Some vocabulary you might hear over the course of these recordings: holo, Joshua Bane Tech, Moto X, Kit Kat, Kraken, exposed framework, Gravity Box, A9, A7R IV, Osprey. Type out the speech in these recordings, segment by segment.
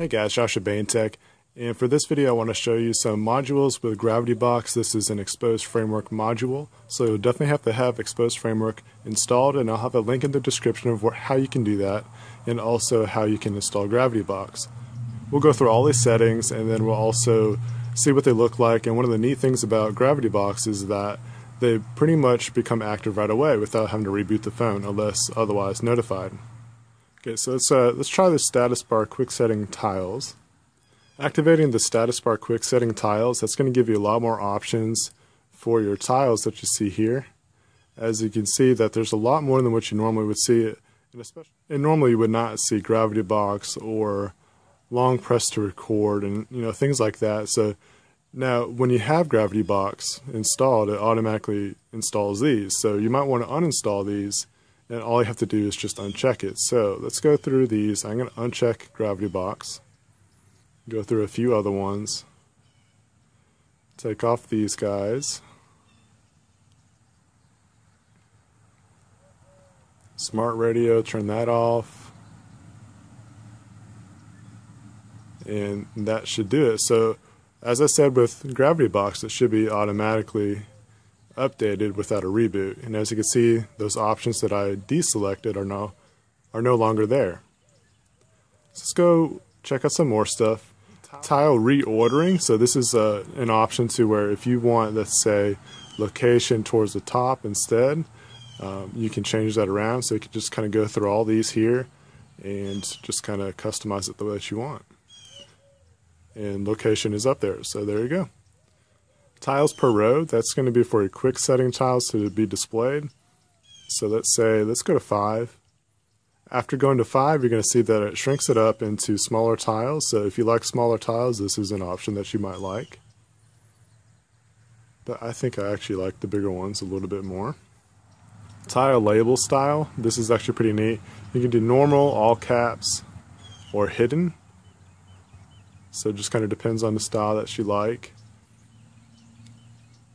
Hey guys, Joshua Bane Tech, and for this video I want to show you some modules with Gravity Box. This is an exposed framework module, so you'll definitely have to have exposed framework installed, and I'll have a link in the description of how you can do that and also how you can install Gravity Box. We'll go through all these settings and then we'll also see what they look like, and one of the neat things about Gravity Box is that they pretty much become active right away without having to reboot the phone unless otherwise notified. Okay, so let's try the status bar quick setting tiles. Activating the status bar quick setting tiles, that's going to give you a lot more options for your tiles that you see here. As you can see, that there's a lot more than what you normally would see, and normally you would not see Gravity Box or long press to record and things like that. So now when you have Gravity Box installed, it automatically installs these. So you might want to uninstall these, and all you have to do is just uncheck it. So let's go through these. I'm going to uncheck Gravity Box, go through a few other ones, take off these guys, smart radio, turn that off, and that should do it. So as I said, with Gravity Box it should be automatically updated without a reboot, and as you can see, those options that I deselected are no longer there. So let's go check out some more stuff. Tile reordering, so this is an option to where if you want, let's say, location towards the top instead, you can change that around, so you can just kind of go through all these here and just kind of customize it the way that you want. And location is up there, so there you go. Tiles per row, that's going to be for your quick setting tiles to be displayed. So let's go to 5. After going to 5, you're going to see that it shrinks it up into smaller tiles. So if you like smaller tiles, this is an option that you might like. But I think I actually like the bigger ones a little bit more. Tile label style, this is actually pretty neat. You can do normal, all caps, or hidden. So it just kind of depends on the style that you like.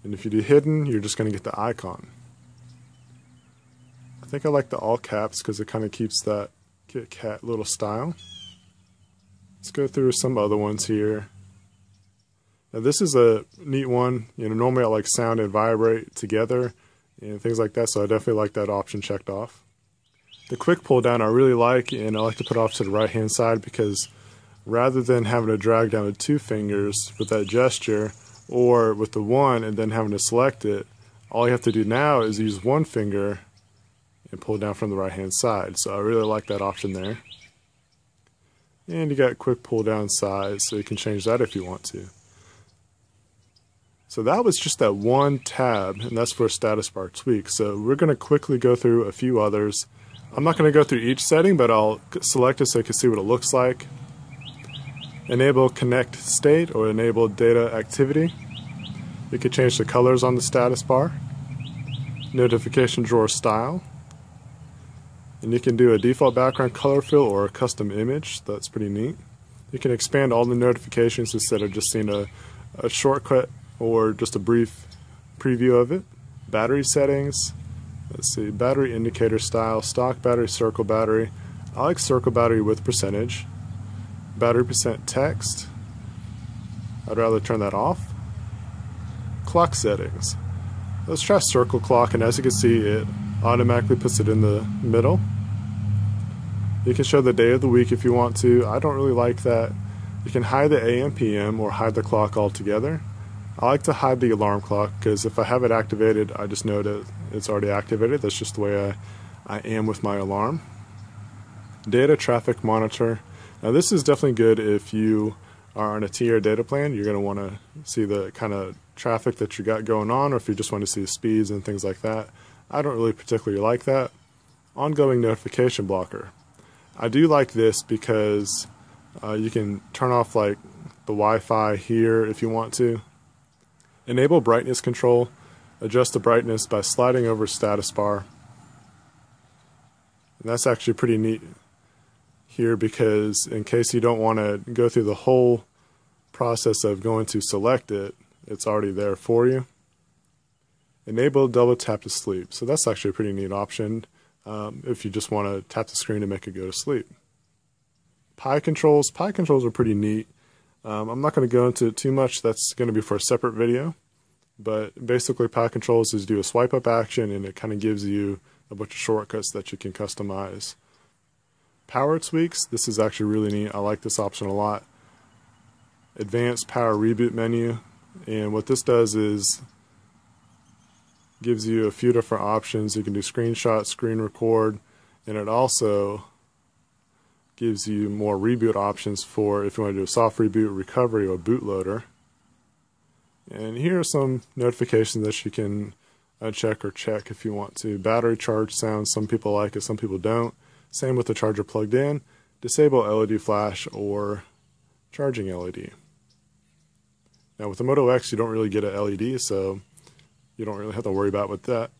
And if you do hidden, you're just going to get the icon. I think I like the all caps because it kind of keeps that Kit Kat little style. Let's go through some other ones here. Now this is a neat one. Normally I like sound and vibrate together and things like that, so I definitely like that option checked off. The quick pull down I really like, and I like to put off to the right hand side because rather than having to drag down with two fingers with that gesture, or with the one and then having to select it, all you have to do now is use one finger and pull down from the right hand side. So I really like that option there. And you got quick pull down size, so you can change that if you want to. So that was just that one tab, and that's for a status bar tweak. So we're going to quickly go through a few others. I'm not going to go through each setting, but I'll select it so you can see what it looks like. Enable connect state or enable data activity. You can change the colors on the status bar. Notification drawer style. And you can do a default background color fill or a custom image. That's pretty neat. You can expand all the notifications instead of just seeing a shortcut or just a brief preview of it. Battery settings. Let's see, battery indicator style, stock battery, circle battery. I like circle battery with percentage. Battery percent text, I'd rather turn that off. Clock settings, let's try circle clock, and as you can see it automatically puts it in the middle. You can show the day of the week if you want to. I don't really like that. You can hide the AM PM or hide the clock altogether. I like to hide the alarm clock because if I have it activated, I just know that it's already activated. That's just the way I am with my alarm. Data traffic monitor. Now this is definitely good if you are on a tier data plan. You're going to want to see the kind of traffic that you got going on, or if you just want to see the speeds and things like that. I don't really particularly like that. Ongoing notification blocker. I do like this because you can turn off like the Wi-Fi here if you want to. Enable brightness control. Adjust the brightness by sliding over status bar. And that's actually pretty neat here, because in case you don't want to go through the whole process of going to select it, it's already there for you. Enable double tap to sleep, so that's actually a pretty neat option if you just want to tap the screen to make it go to sleep. Pi controls. Pi controls are pretty neat. I'm not going to go into it too much. That's going to be for a separate video. But basically, Pi controls is do a swipe up action, and it kind of gives you a bunch of shortcuts that you can customize. Power tweaks. This is actually really neat. I like this option a lot. Advanced power reboot menu. And what this does is gives you a few different options. You can do screenshot, screen record, and it also gives you more reboot options for if you want to do a soft reboot, recovery, or bootloader. And here are some notifications that you can uncheck or check if you want to. Battery charge sounds, some people like it, some people don't. Same with the charger plugged in. Disable LED flash or charging LED. Now with the Moto X, you don't really get a LED, so you don't really have to worry about with that.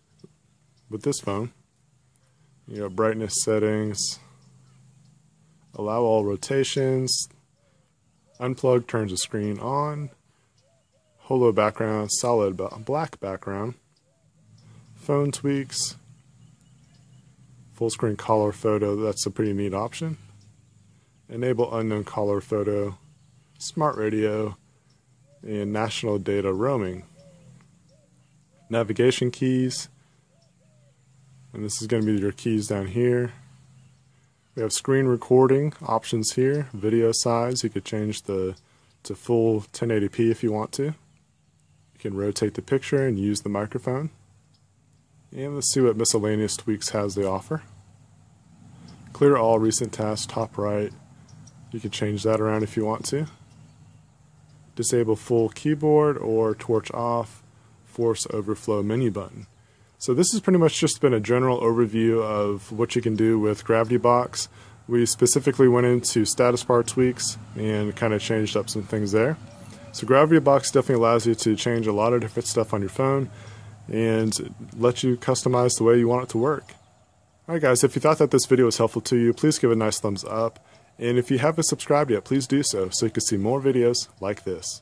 With this phone, you know, brightness settings, allow all rotations, unplug turns the screen on, holo background, solid black background, phone tweaks, full screen color photo, that's a pretty neat option, enable unknown color photo, smart radio, and national data roaming. Navigation keys, and this is going to be your keys down here. We have screen recording options here, video size, you could change to full 1080p if you want to. You can rotate the picture and use the microphone. And let's see what Miscellaneous Tweaks has to offer. Clear all recent tasks, top right. You can change that around if you want to. Disable full keyboard or torch off, force overflow menu button. So this has pretty much just been a general overview of what you can do with Gravity Box. We specifically went into status bar tweaks and kind of changed up some things there. So Gravity Box definitely allows you to change a lot of different stuff on your phone and let you customize the way you want it to work. Alright guys, if you thought that this video was helpful to you, please give it a nice thumbs up. And if you haven't subscribed yet, please do so, so you can see more videos like this.